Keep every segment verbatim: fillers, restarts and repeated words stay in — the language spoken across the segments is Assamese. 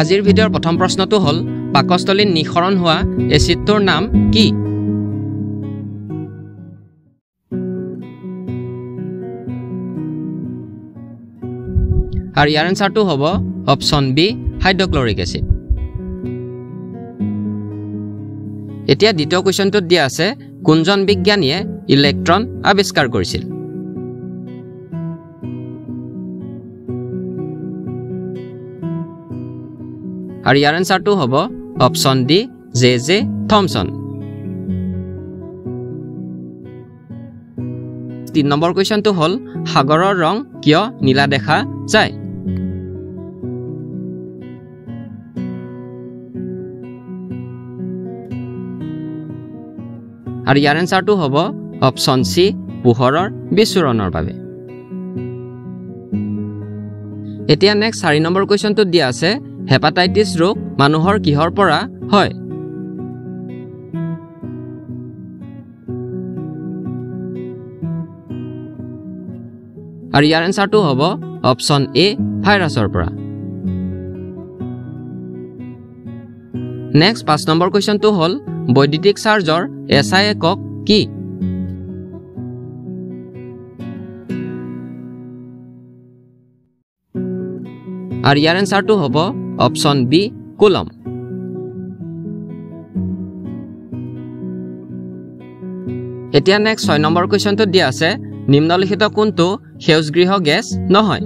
আজিৰ ভিডিঅ'ৰ প্ৰথম প্ৰশ্নটো হ'ল পাকস্থলীত নিখৰণ হোৱা এচিডটোৰ নাম কি? আৰু ইয়াৰ আনসাৰটো হ'ব অপচন বি হাইড্ৰক্লৰিক এচিড। এতিয়া দ্বিতীয় কুৱেশ্যনটোত দিয়া আছে কোনজন বিজ্ঞানীয়ে ইলেক্ট্ৰন আৱিষ্কাৰ কৰিছিল? আৰু ইয়াৰ আনসাৰটো হ'ব option D J J Thomson. তিনি নম্বৰ কুৱেশ্যনটো হ'ল সাগৰৰ ৰং কিয় নীলা দেখা যায়? আৰু ইয়াৰ আনসাৰটো হ'ব অপচন চি পোহৰৰ বিচৰণৰ বাবে। এতিয়া নেক্সট চাৰি নম্বৰ কুৱেশ্যনটোত দিয়া আছে হেপাটাইটিছ ৰোগ মানুহৰ কিহৰ পৰা হয়? আৰু ইয়াৰ আনসাৰটো হ'ব অপচন এ ভাইৰাছৰ পৰা। নেক্সট পাঁচ নম্বৰ কুৱেশ্যনটো হ'ল বৈদ্যুতিক চাৰ্জৰ এছআই একক কি? আৰু ইয়াৰ আনসাৰটো হ'ব অপচন বি কুলম। এতিয়া নেক্সট ছয় নম্বৰ কুৱেশ্যনটো দিয়া আছে নিম্নলিখিত কোনটো সেউজগৃহ গেছ নহয়?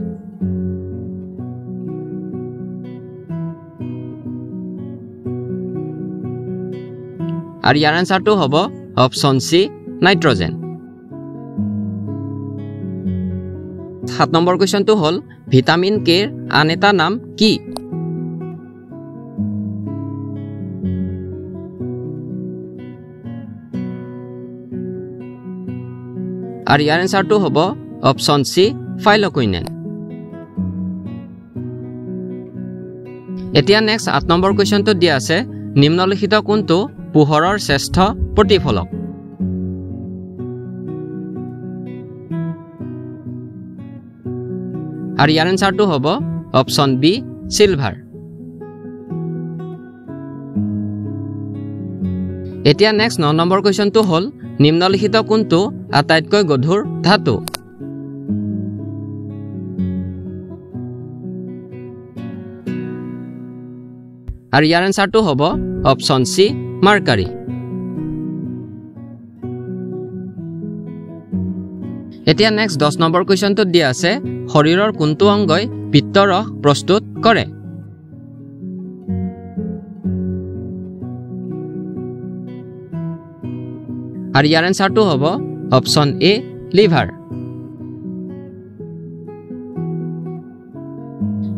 আৰু ইয়াৰ আনসাৰটো হ'ব অপচন চি নাইট্ৰজেন। সাত নম্বৰ কুৱেশ্যনটো হ'ল ভিটামিন কেৰ আন এটা নাম কি? আৰু ইয়াৰ আনসাৰটো হ'ব অপচন চি ফাইলকুইনেন। এতিয়া নেক্সট আঠ নম্বৰ কুৱেশ্যনটো দিয়া আছে নিম্নলিখিত কোনটো পোহৰৰ শ্ৰেষ্ঠ প্ৰতিফলক? আৰু ইয়াৰ আনসাৰটো হ'ব অপচন বি চিলভাৰ। এতিয়া নেক্সট ন নম্বৰ কুৱেশ্যনটো হ'ল নিম্নলিখিত কোনটো আটাইতকৈ গধুৰ ধাতু? আৰু ইয়াৰ আনসাৰটো হ'ব অপচন চি মাৰ্কাৰী। এতিয়া নেক্সট দহ নম্বৰ কুৱেশ্যনটোত দিয়া আছে শৰীৰৰ কোনটো অংগই পিত্তৰস প্ৰস্তুত কৰে? আৰু ইয়াৰ আনসাৰটো হ'ব অপচন এ লিভাৰ।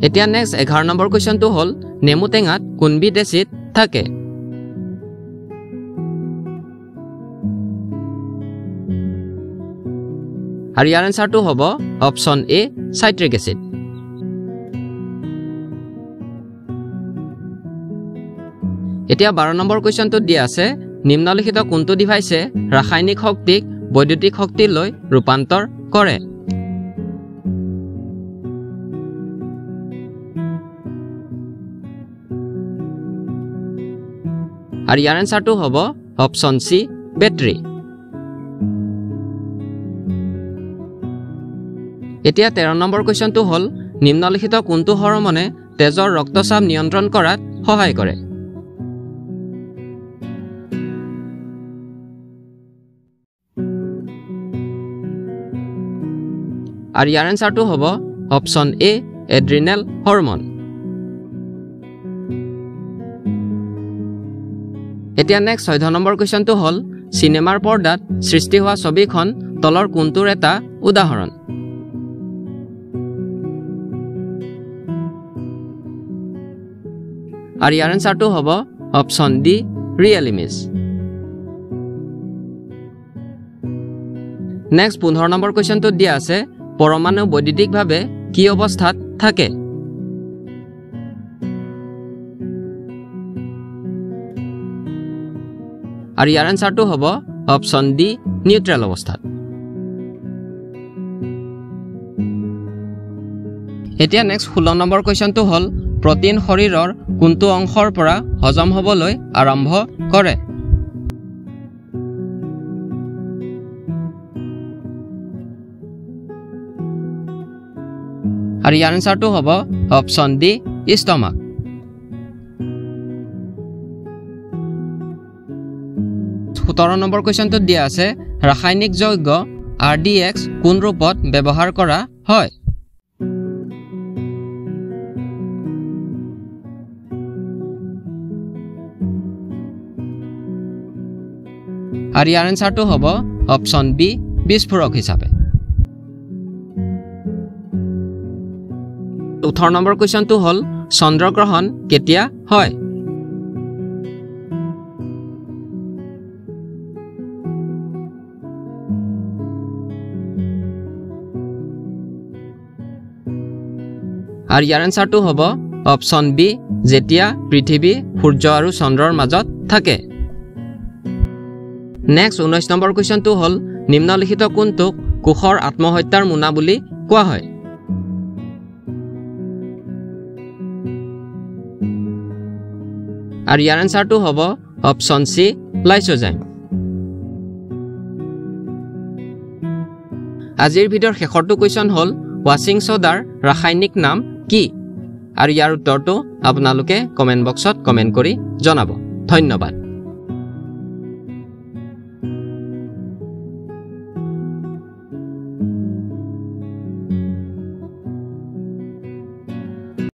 এতিয়া নেক্সট এঘাৰ নম্বৰ কুৱেশ্যনটো হ'ল নেমু টেঙাত কোনবিধ এচিড থাকে? আৰু ইয়াৰ আনসাৰটো হ'ব অপচন এ চাইট্ৰিক এচিড। এতিয়া বাৰ নম্বৰ কুৱেশ্যনটোত দিয়া আছে নিম্নলিখিত কোনটো ডিভাইচে ৰাসায়নিক শক্তিক বৈদ্যুতিক শক্তিলৈ ৰূপান্তৰ কৰে? আৰু ইয়াৰ আনসাৰটো হ'ব অপচন চি বেটাৰী। এতিয়া তেৰ নম্বৰ কুৱেশ্যনটো হ'ল নিম্নলিখিত কোনটো হৰম'নে তেজৰ ৰক্তচাপ নিয়ন্ত্ৰণ কৰাত সহায় কৰে? আৰু ইয়াৰ আনসাৰটো হ'ব অপচন এ এড্ৰিনেল হৰম'ন। এতিয়া নেক্সট চৈধ্য নম্বৰ কুৱেশ্যনটো হ'ল চিনেমাৰ পৰ্দাত সৃষ্টি হোৱা ছবিখন তলৰ কোনটোৰ এটা উদাহৰণ? আৰু ইয়াৰ আনসাৰটো হ'ব option D real image. Next পোন্ধৰ নম্বৰ কুৱেশ্যনটোত দিয়া আছে পৰমাণু বৈদ্যুতিকভাৱে কি অৱস্থাত থাকে? আৰু ইয়াৰ আনসাৰটো হ'ব অপচন ডি নিউট্ৰেল অৱস্থাত। এতিয়া নেক্সট ষোল্ল নম্বৰ কুৱেশ্যনটো হ'ল protein horirar kuntu anghar para hazam hoboloi arambho kore. Ar yar answer tu hobo option D stomach. seventeen number question to dia ase rakhayanik joygo R D X kun rupot byabohar kora hoy. Ar yar answer tu hobo option B bisphorak hisabe. Third number question to hol Chandragrahan ketia hoy. Ar yar answer tu hobo option B jetia prithibi surya aru chandror majat thake. Next nineteen number question to hol nimnolikhito kuntuk kukhor atmohotyar muna buli koa hoy. Ar yar answer tu hobo option C lysozyme. Ajir bidor shekhortu question hol washing sodar rakhayanik naam ki. Ar yar uttor tu apnaloke comment boxot comment kori janabo. Dhonnobad.